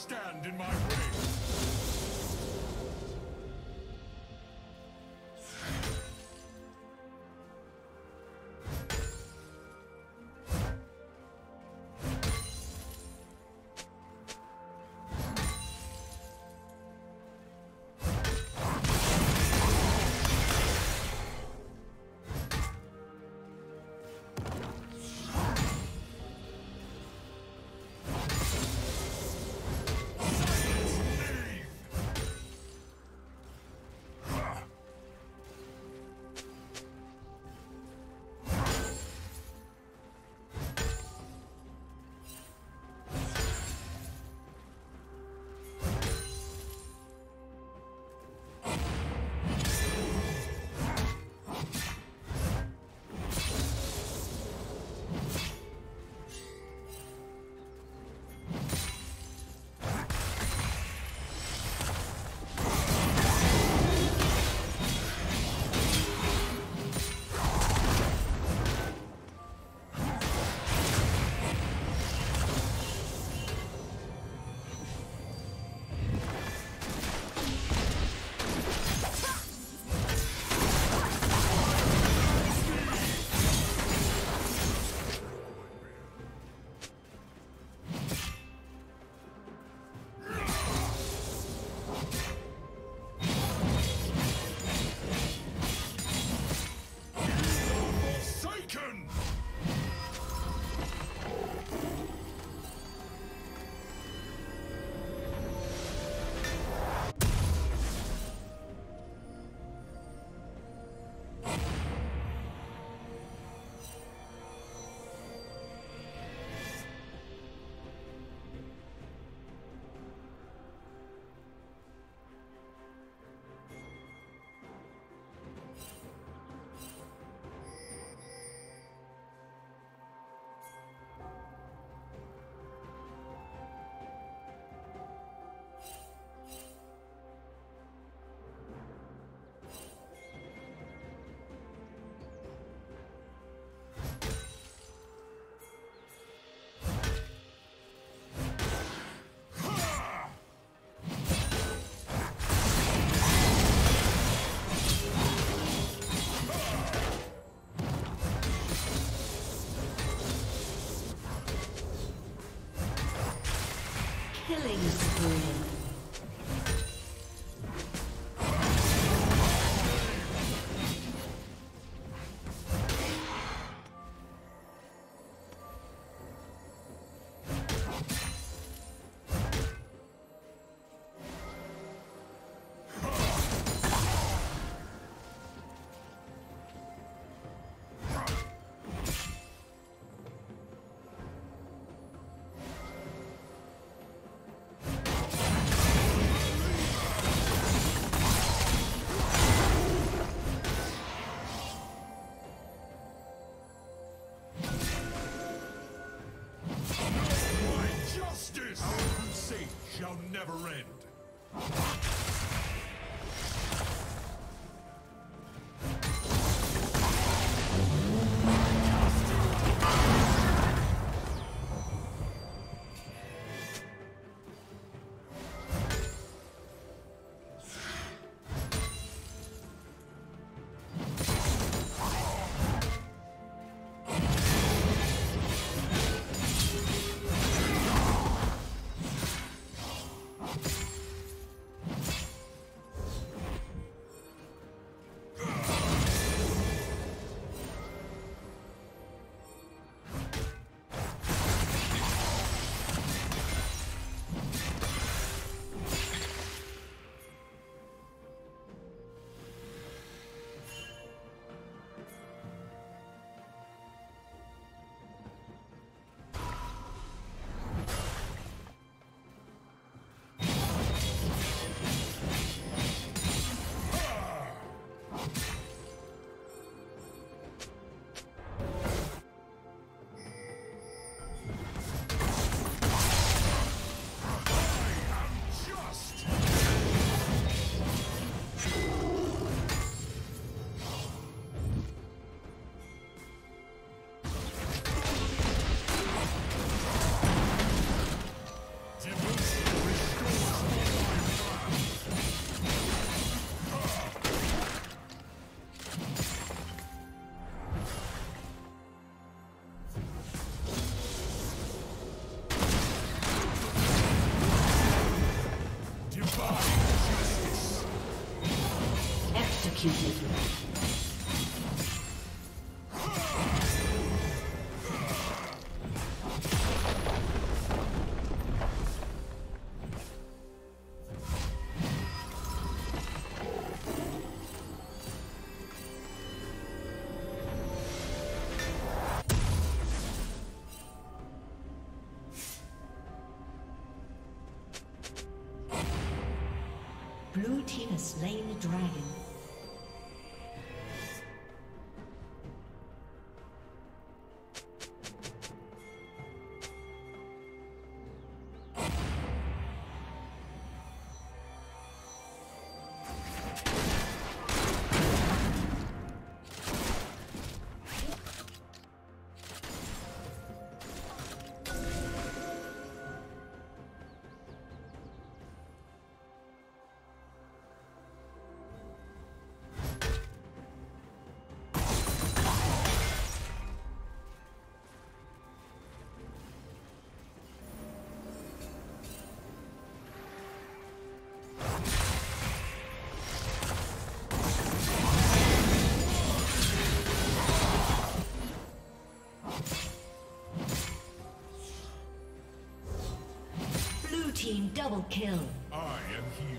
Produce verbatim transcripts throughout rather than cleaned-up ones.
stand in my way. Killing spree. Never end. executed. Blue team has slain the dragon. Double kill. I am here.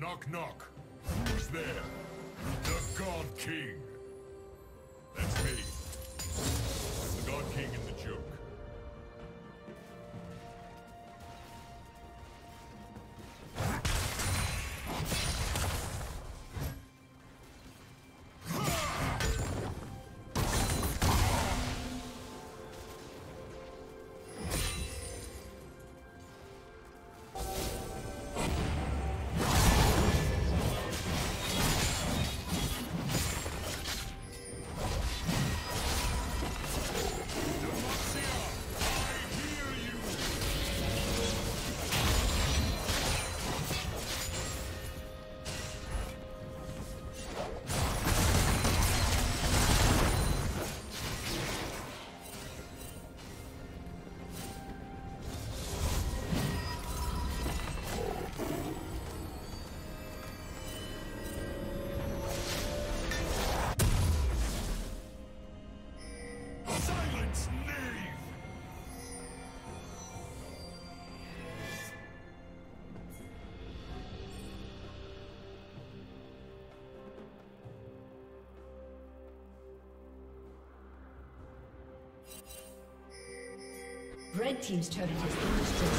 Knock, knock. Who's there? The God King. That's me. I'm the God King in the joke. Red team's turret has been destroyed.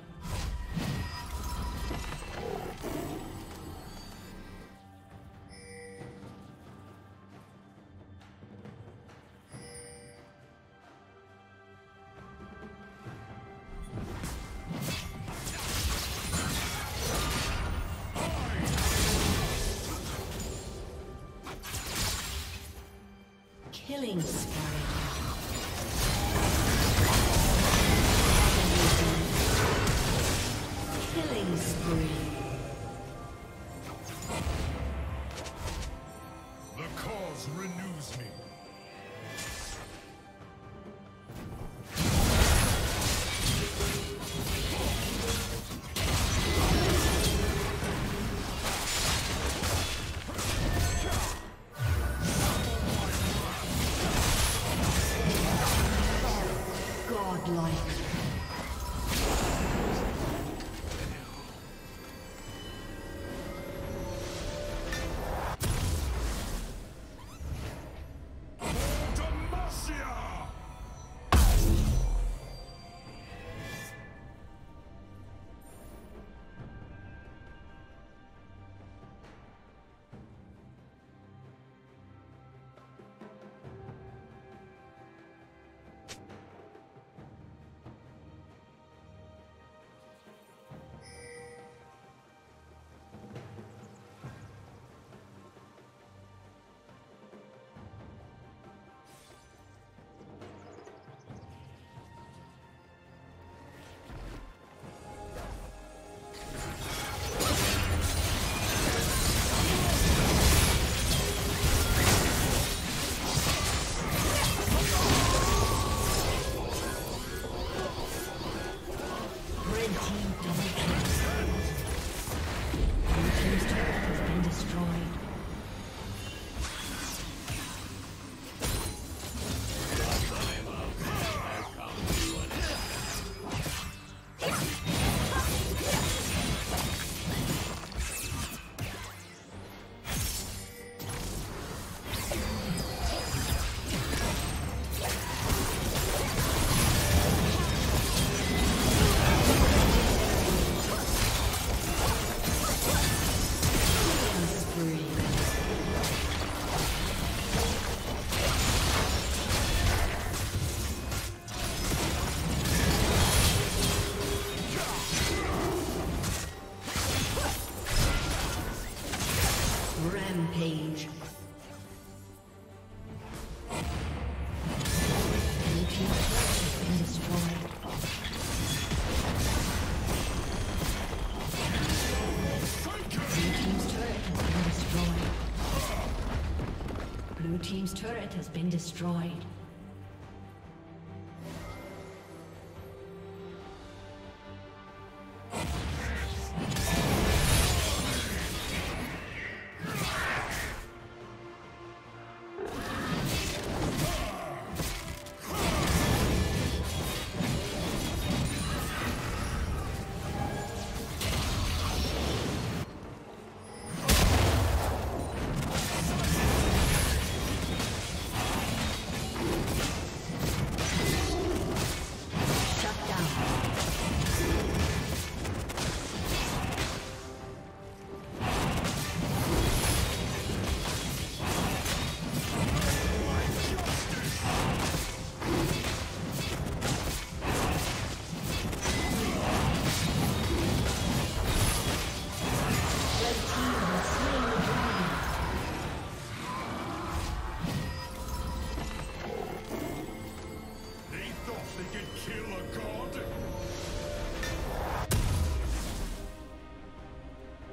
Killing spree. Killing spree. The cause renews me. Rampage. Blue team's turret has been destroyed.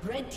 Red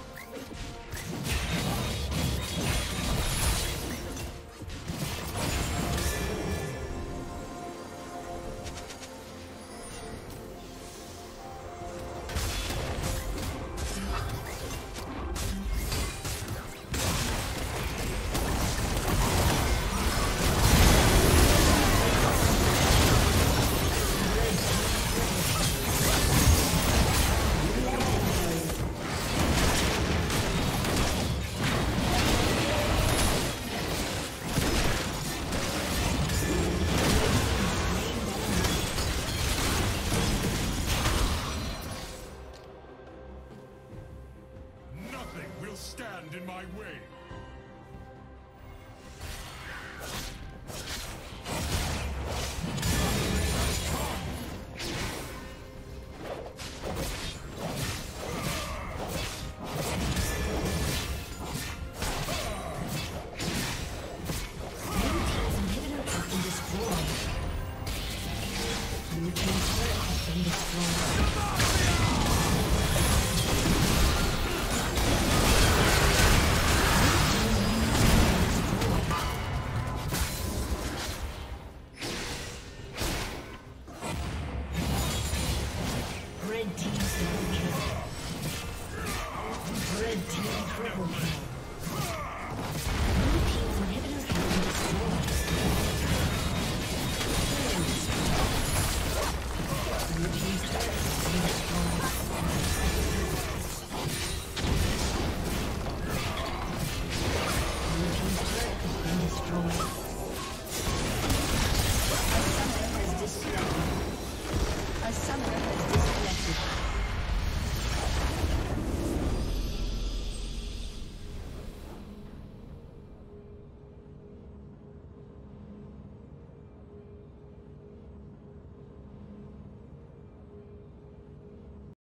Blue team's turret has been destroyed.